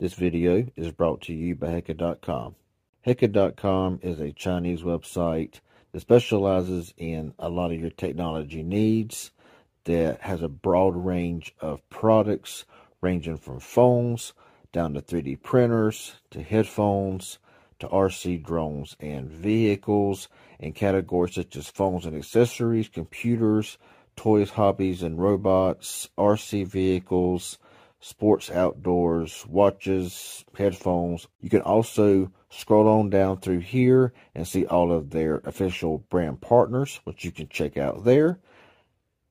This video is brought to you by hekka.com. Hekka.com is a Chinese website that specializes in a lot of your technology needs, that has a broad range of products ranging from phones down to 3D printers to headphones to RC drones and vehicles, and categories such as phones and accessories, computers, toys, hobbies and robots, RC vehicles, sports, outdoors, watches, headphones. You can also scroll on down through here and see all of their official brand partners, which you can check out there.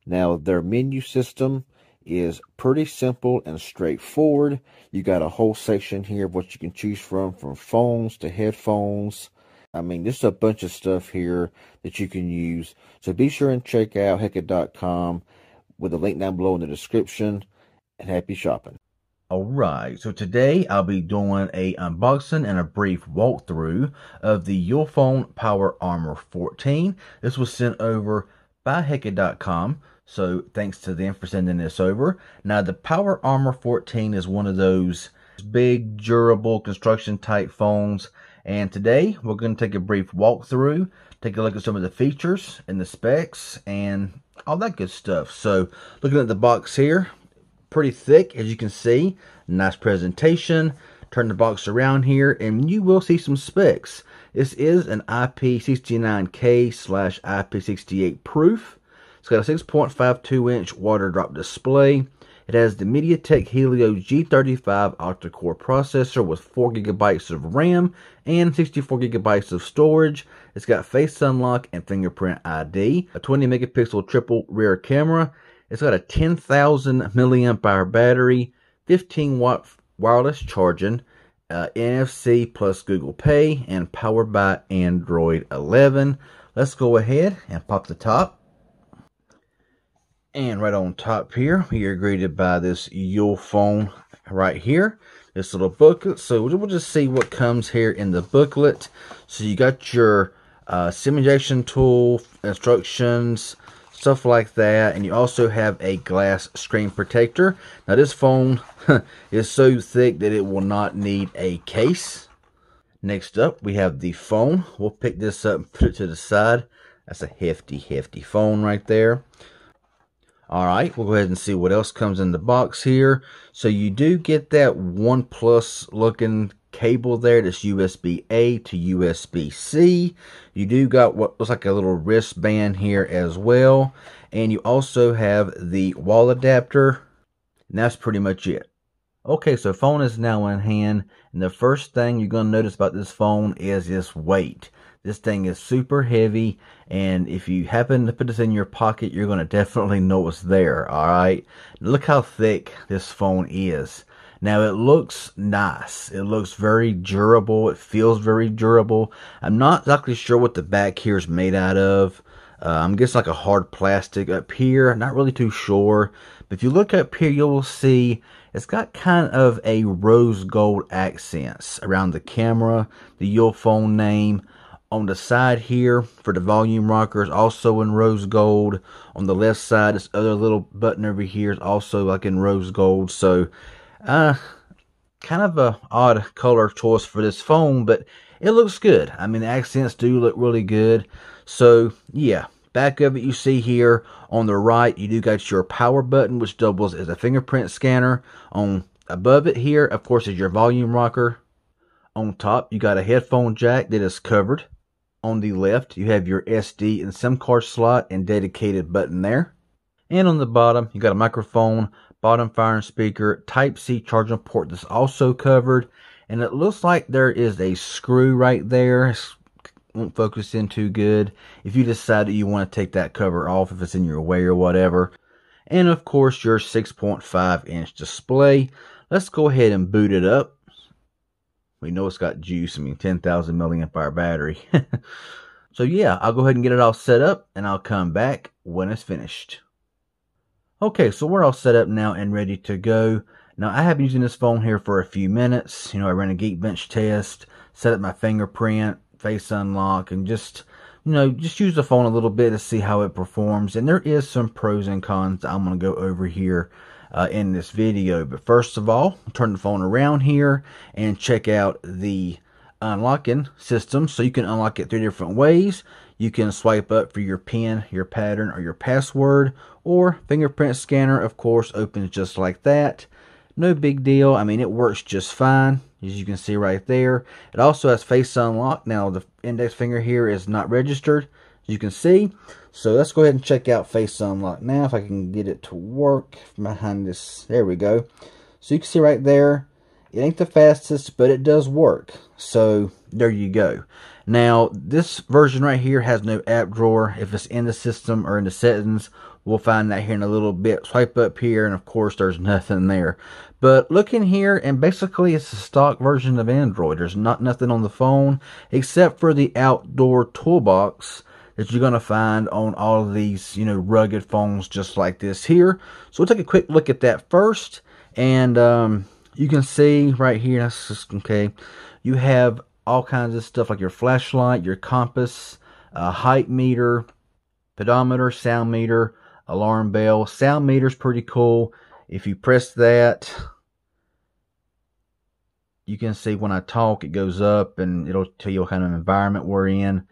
Now, their menu system is pretty simple and straightforward. You got a whole section here of what you can choose from phones to headphones. I mean, there's a bunch of stuff here that you can use. So be sure and check out hekka.com with a link down below in the description. And happy shopping. Alright, so today I'll be doing a unboxing and a brief walkthrough of the Ulefone Power Armor 14. This was sent over by hekka.com, so thanks to them for sending this over. Now, the Power Armor 14 is one of those big, durable, construction type phones, and today we're going to take a brief walkthrough, take a look at some of the features and the specs and all that good stuff. So, looking at the box here, pretty thick, as you can see. Nice presentation. Turn the box around here and you will see some specs. This is an IP69K/IP68 proof. It's got a 6.52 inch water drop display. It has the MediaTek Helio G35 octa-core processor with 4 GB of RAM and 64 GB of storage. It's got face unlock and fingerprint ID, a 20 megapixel triple rear camera. It's got a 10,000 milliamp hour battery, 15-watt wireless charging, NFC plus Google Pay, and powered by Android 11. Let's go ahead and pop the top. And right on top here, we are greeted by this Ulefone right here, this little booklet. So we'll just see what comes here in the booklet. So you got your SIM injection tool, instructions, stuff like that, and you also have a glass screen protector. Now, this phone is so thick that it will not need a case. Next up, we have the phone. We'll pick this up and put it to the side. That's a hefty phone right there. All right, we'll go ahead and see what else comes in the box here. So you do get that OnePlus looking cable there, that's USB A to USB C. You do got what looks like a little wristband here as well, and you also have the wall adapter, and that's pretty much it. Okay, so phone is now in hand, and the first thing you're going to notice about this phone is its weight. This thing is super heavy, and if you happen to put this in your pocket, you're going to definitely know it's there. All right, look how thick this phone is. Now, it looks nice. It looks very durable. It feels very durable. I'm not exactly sure what the back here is made out of. I'm guessing like a hard plastic up here. I'm not really too sure. But if you look up here, you will see it's got kind of a rose gold accents around the camera, the Ulefone name. On the side here for the volume rockers, also in rose gold. On the left side, this other little button over here is also like in rose gold. So, kind of a odd color choice for this phone, but it looks good. I mean, the accents do look really good. So yeah, back of it you see here on the right, you do got your power button, which doubles as a fingerprint scanner. On above it here, of course, is your volume rocker. On top, you got a headphone jack that is covered. On the left, you have your SD and SIM card slot and dedicated button there. And on the bottom, you got a microphone, bottom firing speaker, Type-C charging port that's also covered. And it looks like there is a screw right there. It won't focus in too good. If you decide that you want to take that cover off, if it's in your way or whatever. And of course, your 6.5 inch display. Let's go ahead and boot it up. We know it's got juice. I mean, 10,000 milliamp hour battery. So yeah, I'll go ahead and get it all set up and I'll come back when it's finished. Okay, so we're all set up now and ready to go. Now, I have been using this phone here for a few minutes. You know, I ran a Geekbench test, set up my fingerprint, face unlock, and just, you know, just use the phone a little bit to see how it performs. And there is some pros and cons that I'm going to go over here in this video. But first of all, turn the phone around here and check out the unlocking system. So you can unlock it 3 different ways. You can swipe up for your PIN, your pattern, or your password, or fingerprint scanner, of course, opens just like that. No big deal. I mean, it works just fine, as you can see right there. It also has face unlock. Now, the index finger here is not registered, as you can see. So let's go ahead and check out face unlock now, if I can get it to work from behind this. There we go. So you can see right there, it ain't the fastest, but it does work. So there you go. Now, this version right here has no app drawer. If it's in the system or in the settings, we'll find that here in a little bit. Swipe up here, and of course, there's nothing there. But look in here, and basically, it's a stock version of Android. There's nothing on the phone, except for the outdoor toolbox that you're going to find on all of these, you know, rugged phones just like this here. So we'll take a quick look at that first, and you can see right here, that's just, okay, you have all kinds of stuff like your flashlight, your compass, height meter, pedometer, sound meter, alarm bell. Sound meter's pretty cool. If you press that, you can see when I talk, it goes up and it'll tell you what kind of environment we're in.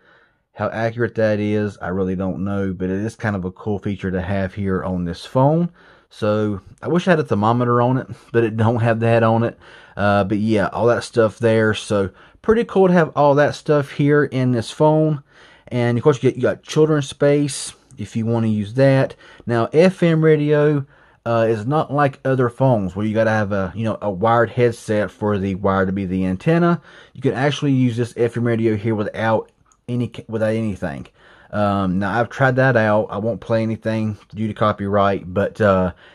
How accurate that is, I really don't know, but it is kind of a cool feature to have here on this phone. So I wish I had a thermometer on it, but it don't have that on it. But yeah, all that stuff there. So pretty cool to have all that stuff here in this phone. And of course, you got children's space if you want to use that. Now, FM radio is not like other phones where you got to have a, you know, a wired headset for the wire to be the antenna. You can actually use this FM radio here without anything. Now, I've tried that out. I won't play anything due to copyright, but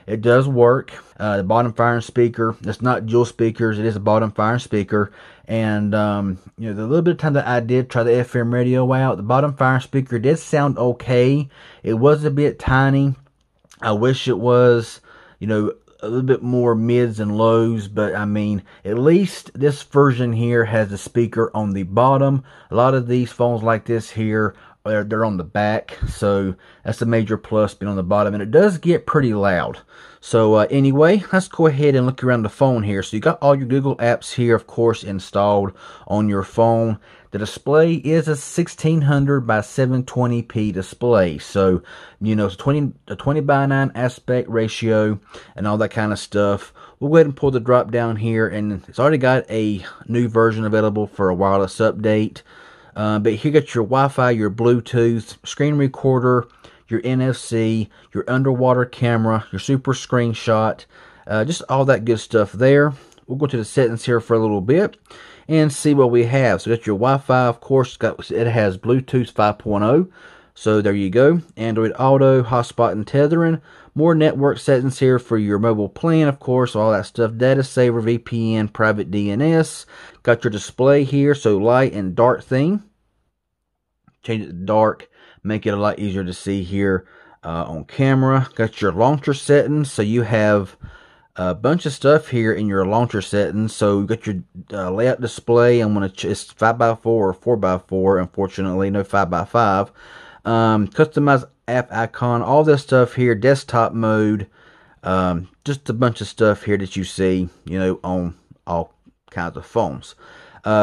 it does work. The bottom firing speaker, it's not dual speakers, it is a bottom firing speaker. And you know, the little bit of time that I did try the FM radio out, the bottom firing speaker did sound okay. It was a bit tiny. I wish it was, you know, a little bit more mids and lows, but I mean, at least this version here has the speaker on the bottom. A lot of these phones like this here, they're on the back, so that's a major plus being on the bottom, and it does get pretty loud. So anyway, let's go ahead and look around the phone here. So you got all your Google apps here, of course, installed on your phone. The display is a 1600 by 720p display, so you know, it's a 20 by 9 aspect ratio and all that kind of stuff. We'll go ahead and pull the drop down here, and it's already got a new version available for a wireless update. But here you got your Wi-Fi, your Bluetooth, screen recorder, your NFC, your underwater camera, your super screenshot, just all that good stuff there. We'll go to the settings here for a little bit and see what we have. So that's your Wi-Fi, of course, it has Bluetooth 5.0. So there you go. Android Auto, hotspot and tethering. More network settings here for your mobile plan, of course, all that stuff. Data saver, VPN, private DNS. Got your display here, so light and dark theme. Change it to dark, make it a lot easier to see here on camera. Got your launcher settings, so you have a bunch of stuff here in your launcher settings. So you got your layout display. I'm gonna it's 5x4 or 4x4. Unfortunately, no 5x5. Customize app icon, all this stuff here, desktop mode, just a bunch of stuff here that you see, you know, on all kinds of phones.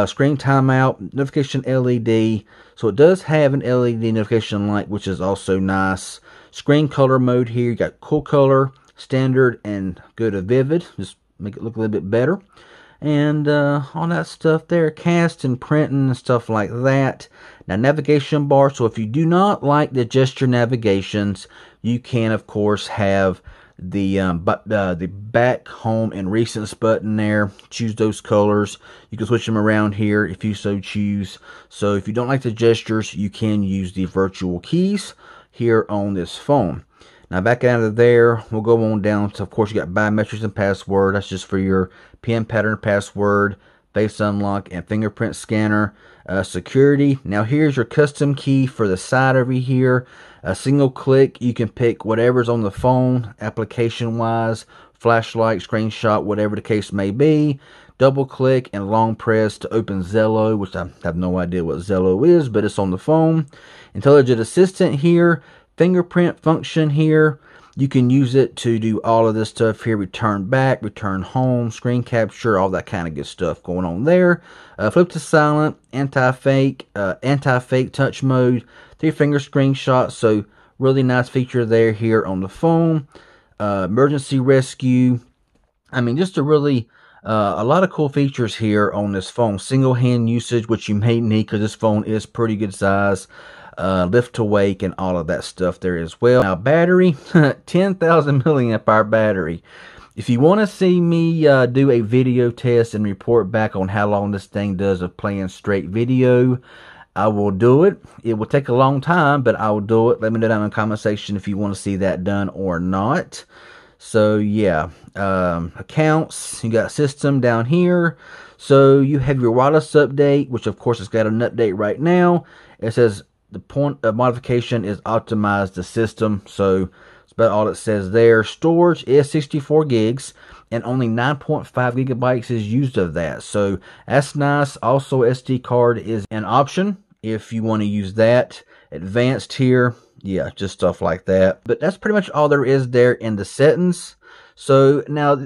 Screen timeout, notification LED. So it does have an LED notification light, which is also nice. Screen color mode here, you got cool color, standard, and go to vivid, just make it look a little bit better. And all that stuff there, cast and printing and stuff like that. Now, navigation bar, so if you do not like the gesture navigations, you can, of course, have the back, home, and recents button there. Choose those colors. You can switch them around here if you so choose. So if you don't like the gestures, you can use the virtual keys here on this phone. Now, back out of there, we'll go on down to, of course, you got biometrics and password. That's just for your PIN pattern, password, face unlock, and fingerprint scanner. Security. Now, here's your custom key for the side over here. A single click, you can pick whatever's on the phone, application-wise, flashlight, screenshot, whatever the case may be. Double click and long press to open Zello, which I have no idea what Zello is, but it's on the phone. Intelligent assistant here. Fingerprint function here, You can use it to do all of this stuff here. Return back, return home, screen capture, all that kind of good stuff going on there. Flip to silent, anti-fake, anti-fake touch mode, 3-finger screenshot. So really nice feature there here on the phone. Emergency rescue. I mean, just a really a lot of cool features here on this phone. Single hand usage, which you may need because this phone is pretty good size. Lift to wake and all of that stuff there as well. Now battery, 10,000 milliamp hour battery. If you want to see me do a video test and report back on how long this thing does of playing straight video, I will do it. It will take a long time, but I will do it. Let me know down in the comment section if you want to see that done or not. So yeah, accounts, you got system down here. So you have your wireless update, which of course has got an update right now. It says the point of modification is optimize the system. So it's about all it says there. Storage is 64 gigs and only 9.5 gigabytes is used of that. So that's nice. Also, SD card is an option if you want to use that. Advanced here. Yeah, just stuff like that. But that's pretty much all there is there in the settings. So now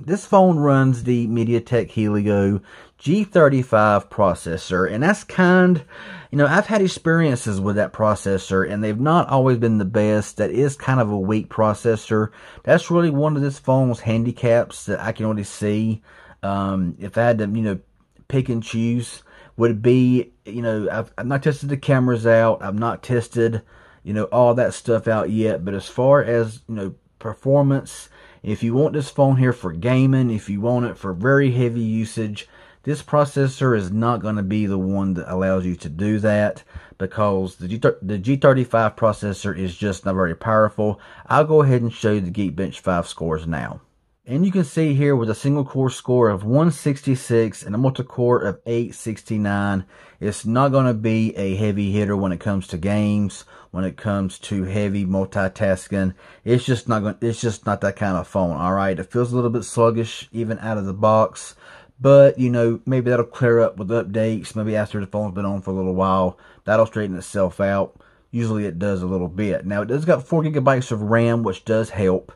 this phone runs the MediaTek Helio G35 processor, and that's kind, you know, I've had experiences with that processor and they've not always been the best. That is kind of a weak processor. That's really one of this phone's handicaps that I can already see. If I had to, you know, pick and choose, would be, you know, I've not tested the cameras out. I've not tested, you know, all that stuff out yet. But as far as, you know, performance, if you want this phone here for gaming, if you want it for very heavy usage, this processor is not going to be the one that allows you to do that, because the G35 processor is just not very powerful. I'll go ahead and show you the Geekbench 5 scores now. And you can see here with a single core score of 166 and a multi-core of 869, it's not going to be a heavy hitter when it comes to games, when it comes to heavy multitasking. It's just not going, it's just not that kind of phone, all right? It feels a little bit sluggish even out of the box, but you know, maybe that'll clear up with updates. Maybe after the phone's been on for a little while, that'll straighten itself out. Usually it does a little bit. Now it does got 4 gigabytes of RAM, which does help.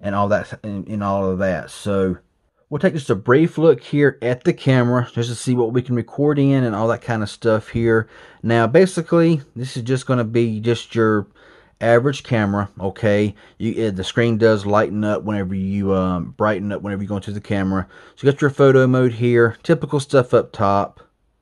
And all that, and all of that. So we'll take just a brief look here at the camera just to see what we can record in and all that kind of stuff here. Now, basically, this is just going to be just your average camera. Okay, the screen does lighten up whenever you brighten up whenever you go into the camera. So you got your photo mode here, typical stuff up top.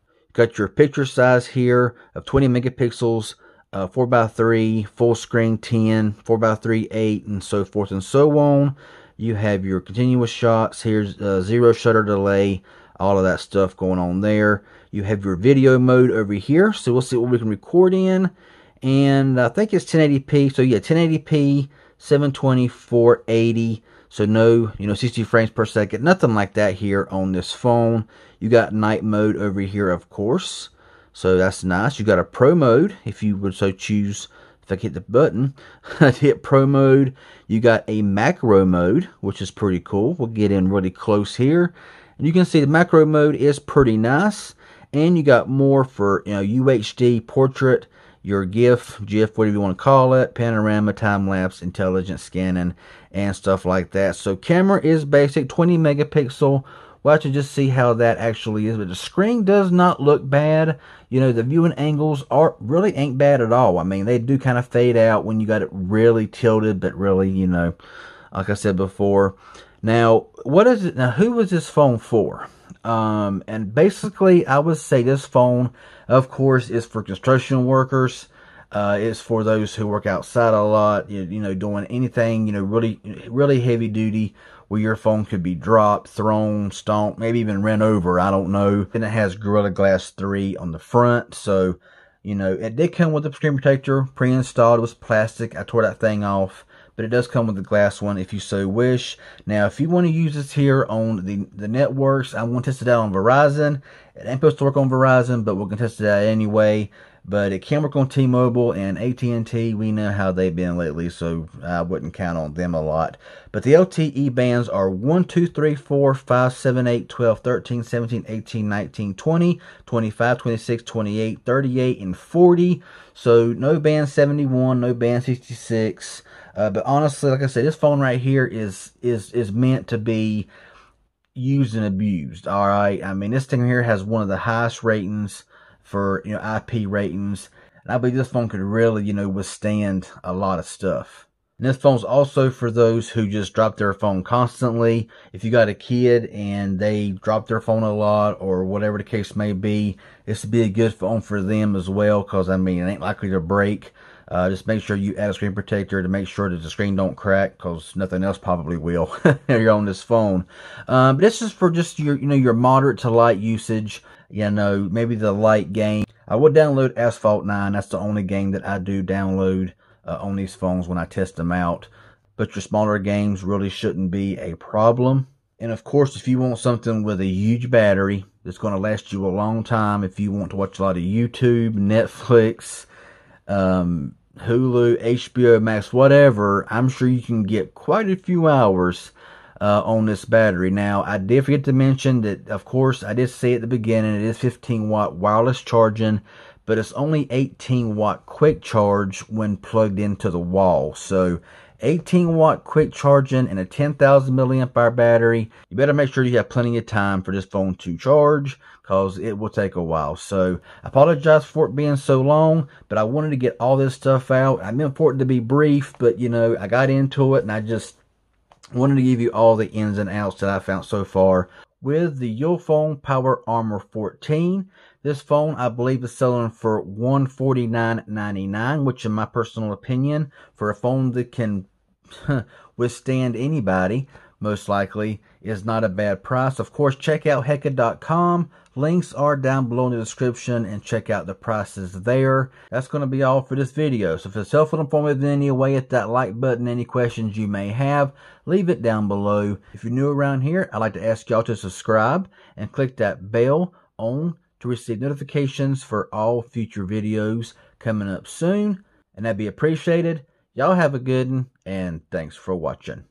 You got your picture size here of 20 megapixels. 4x3, full screen 10, 4x3, 8, and so forth and so on. You have your continuous shots. Here's zero shutter delay, all of that stuff going on there. You have your video mode over here. So we'll see what we can record in. And I think it's 1080p. So yeah, 1080p, 720, 480. So no, you know, 60 frames per second. Nothing like that here on this phone. You got night mode over here, of course. So that's nice. You got a pro mode if you would so choose. If I hit the button, hit pro mode. You got a macro mode, which is pretty cool. We'll get in really close here, and you can see the macro mode is pretty nice. And you got more for, you know, UHD, portrait, your GIF, whatever you want to call it, panorama, time lapse, intelligent scanning, and stuff like that. So camera is basic, 20 megapixel. We'll have to just see how that actually is. But the screen does not look bad. You know, the viewing angles are really ain't bad at all. I mean, they do kind of fade out when you got it really tilted, but really, you know, like I said before. Now, what is it? Now, who was this phone for? And basically, I would say this phone, of course, is for construction workers. It's for those who work outside a lot, you know, doing anything, you know, really heavy duty, where your phone could be dropped, thrown, stomped, maybe even ran over, I don't know. And it has Gorilla Glass 3 on the front, so, you know, it did come with a screen protector, pre-installed. It was plastic, I tore that thing off, but it does come with a glass one if you so wish. Now, if you want to use this here on the networks, I want to test it out on Verizon. It ain't supposed to work on Verizon, but we're going to test it out anyway. But it can work on T-Mobile and AT&T. We know how they've been lately, so I wouldn't count on them a lot. But the LTE bands are 1, 2, 3, 4, 5, 7, 8, 12, 13, 17, 18, 19, 20, 25, 26, 28, 38, and 40. So no band 71, no band 66. But honestly, like I said, this phone right here is meant to be used and abused. All right, I mean, this thing here has one of the highest ratings for, you know, IP ratings, and I believe this phone could really, you know, withstand a lot of stuff. And this phone's also for those who just drop their phone constantly. If you got a kid and they drop their phone a lot or whatever the case may be, this would be a good phone for them as well, because, I mean, it ain't likely to break. Just make sure you add a screen protector to make sure that the screen don't crack, because nothing else probably will if you're on this phone. But this is for just your, you know, your moderate to light usage, you know, maybe the light game. I would download Asphalt 9. That's the only game that I do download on these phones when I test them out, but your smaller games really shouldn't be a problem. And of course, if you want something with a huge battery that's going to last you a long time, if you want to watch a lot of YouTube, Netflix, Hulu, HBO Max, whatever, I'm sure you can get quite a few hours on this battery. Now, I did forget to mention that, of course, I did say at the beginning, it is 15-watt wireless charging, but it's only 18-watt quick charge when plugged into the wall. So 18-watt quick charging and a 10,000 milliamp hour battery, you better make sure you have plenty of time for this phone to charge, because it will take a while. So I apologize for it being so long, but I wanted to get all this stuff out. I meant for it to be brief, but, you know, I got into it, and I just wanted to give you all the ins and outs that I found so far with the Ulefone Power Armor 14. This phone, I believe, is selling for $149.99, which, in my personal opinion, for a phone that can withstand anybody, most likely, is not a bad price. Of course, check out hekka.com. Links are down below in the description, and check out the prices there. That's going to be all for this video. So if it's helpful and informative in any way, hit that like button. Any questions you may have, leave it down below. If you're new around here, I'd like to ask y'all to subscribe and click that bell on to receive notifications for all future videos coming up soon, and that'd be appreciated. Y'all have a good one, and thanks for watching.